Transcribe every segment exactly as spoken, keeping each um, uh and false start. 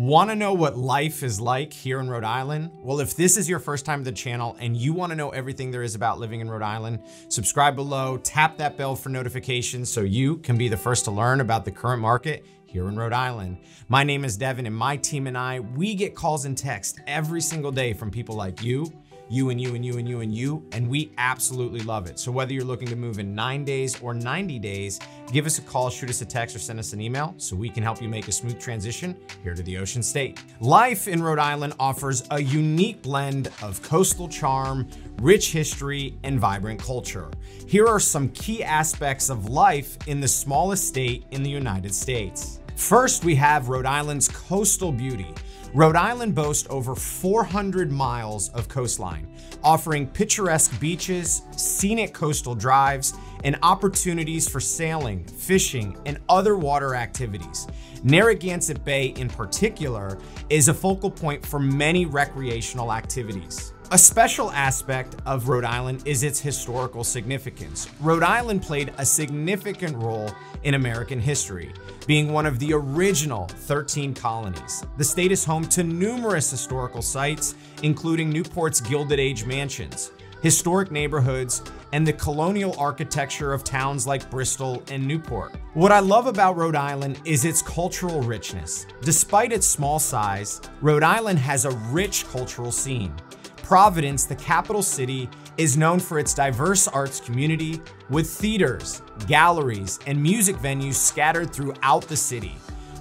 Want to know what life is like here in Rhode Island? Well, if this is your first time to the channel and you want to know everything there is about living in Rhode Island, subscribe below, tap that bell for notifications so you can be the first to learn about the current market here in Rhode Island. My name is Devin, and my team and I, we get calls and texts every single day from people like you, you and you and you and you and you, and we absolutely love it. So whether you're looking to move in nine days or ninety days, give us a call, shoot us a text, or send us an email so we can help you make a smooth transition here to the Ocean State. Life in Rhode Island offers a unique blend of coastal charm, rich history, and vibrant culture. Here are some key aspects of life in the smallest state in the United States. First, we have Rhode Island's coastal beauty. Rhode Island boasts over four hundred miles of coastline, offering picturesque beaches, scenic coastal drives, and opportunities for sailing, fishing, and other water activities. Narragansett Bay, in particular, is a focal point for many recreational activities. A special aspect of Rhode Island is its historical significance. Rhode Island played a significant role in American history, being one of the original thirteen colonies. The state is home to numerous historical sites, including Newport's Gilded Age mansions, historic neighborhoods, and the colonial architecture of towns like Bristol and Newport. What I love about Rhode Island is its cultural richness. Despite its small size, Rhode Island has a rich cultural scene. Providence, the capital city, is known for its diverse arts community with theaters, galleries, and music venues scattered throughout the city.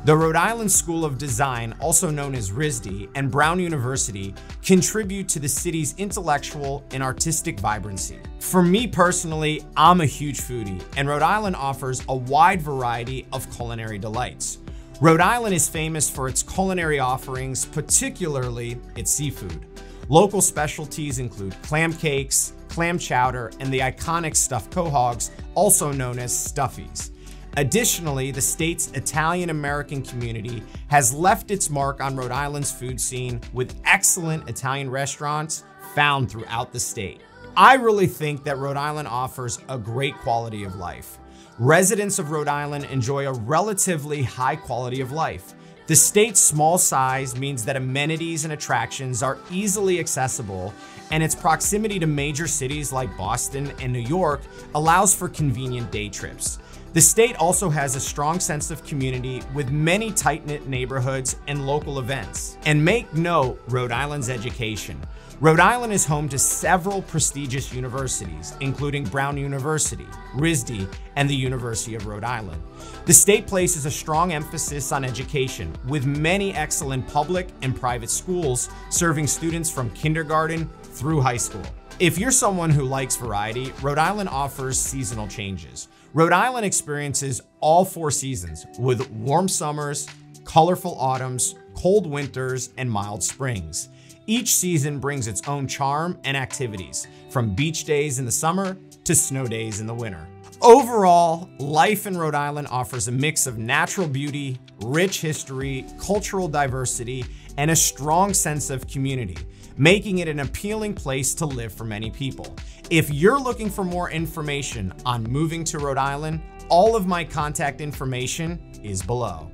The Rhode Island School of Design, also known as R I S D, and Brown University contribute to the city's intellectual and artistic vibrancy. For me personally, I'm a huge foodie, and Rhode Island offers a wide variety of culinary delights. Rhode Island is famous for its culinary offerings, particularly its seafood. Local specialties include clam cakes, clam chowder, and the iconic stuffed quahogs, also known as stuffies. Additionally, the state's Italian-American community has left its mark on Rhode Island's food scene with excellent Italian restaurants found throughout the state. I really think that Rhode Island offers a great quality of life. Residents of Rhode Island enjoy a relatively high quality of life. The state's small size means that amenities and attractions are easily accessible, and its proximity to major cities like Boston and New York allows for convenient day trips. The state also has a strong sense of community with many tight-knit neighborhoods and local events. And make note, Rhode Island's education. Rhode Island is home to several prestigious universities, including Brown University, R I S D, and the University of Rhode Island. The state places a strong emphasis on education, with many excellent public and private schools serving students from kindergarten through high school. If you're someone who likes variety, Rhode Island offers seasonal changes. Rhode Island experiences all four seasons, with warm summers, colorful autumns, cold winters, and mild springs. Each season brings its own charm and activities, from beach days in the summer to snow days in the winter. Overall, life in Rhode Island offers a mix of natural beauty, rich history, cultural diversity, and a strong sense of community, making it an appealing place to live for many people. If you're looking for more information on moving to Rhode Island, all of my contact information is below.